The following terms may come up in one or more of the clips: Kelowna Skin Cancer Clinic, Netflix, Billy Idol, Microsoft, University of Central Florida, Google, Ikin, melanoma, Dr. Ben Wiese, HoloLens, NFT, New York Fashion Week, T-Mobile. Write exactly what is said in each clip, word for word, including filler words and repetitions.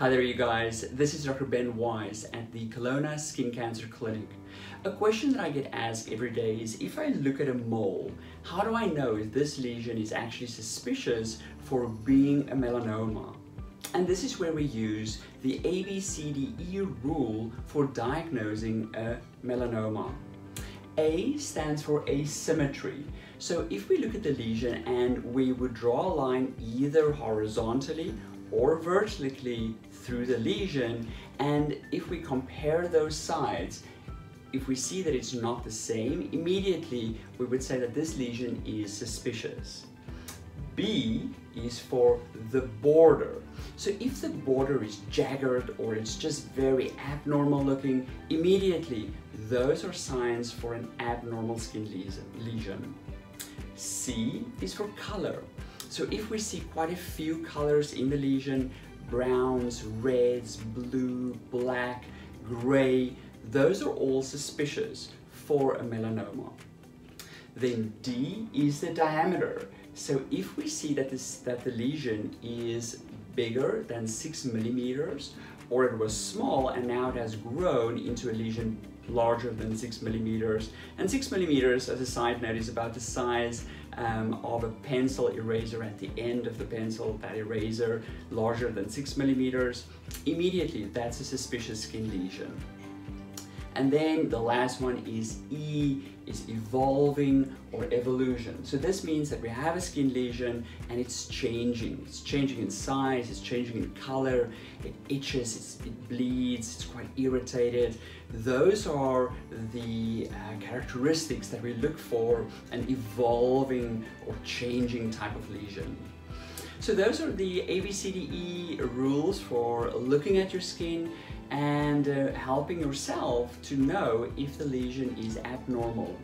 Hi there you guys, this is Doctor Ben Wiese at the Kelowna Skin Cancer Clinic. A question that I get asked every day is, if I look at a mole, how do I know if this lesion is actually suspicious for being a melanoma? And this is where we use the A B C D E rule for diagnosing a melanoma. A stands for asymmetry. So if we look at the lesion and we would draw a line either horizontally or vertically through the lesion, and if we compare those sides, if we see that it's not the same, immediately we would say that this lesion is suspicious. B is for the border. So if the border is jagged or it's just very abnormal looking, immediately those are signs for an abnormal skin lesion. C is for color. So if we see quite a few colors in the lesion, browns, reds, blue, black, gray, those are all suspicious for a melanoma. Then D is the diameter. So if we see that, this, that the lesion is bigger than six millimeters, or it was small and now it has grown into a lesion larger than six millimeters. And six millimeters, as a side note, is about the size um, of a pencil eraser at the end of the pencil, that eraser larger than six millimeters. Immediately, that's a suspicious skin lesion. And then the last one is E, is evolving or evolution. So this means that we have a skin lesion and it's changing. It's changing in size, it's changing in color, it itches, it's, it bleeds, it's quite irritated. Those are the uh, characteristics that we look for an evolving or changing type of lesion. So those are the A B C D E rules for looking at your skin and uh, helping yourself to know if the lesion is abnormal.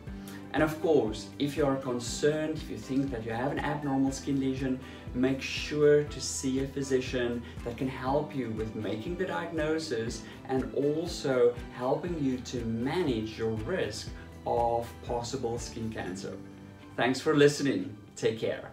And of course, if you are concerned, if you think that you have an abnormal skin lesion, make sure to see a physician that can help you with making the diagnosis and also helping you to manage your risk of possible skin cancer. Thanks for listening. Take care.